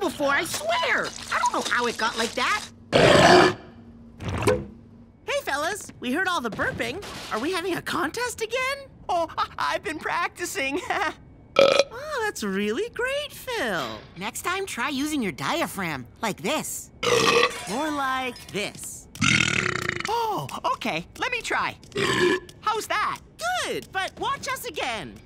before, I swear. I don't know how it got like that. Hey, fellas, we heard all the burping. Are we having a contest again? Oh, I've been practicing. Oh, that's really great, Phil. Next time, try using your diaphragm, like this. Or like this. Oh, okay, let me try. How's that? Good, but watch us again.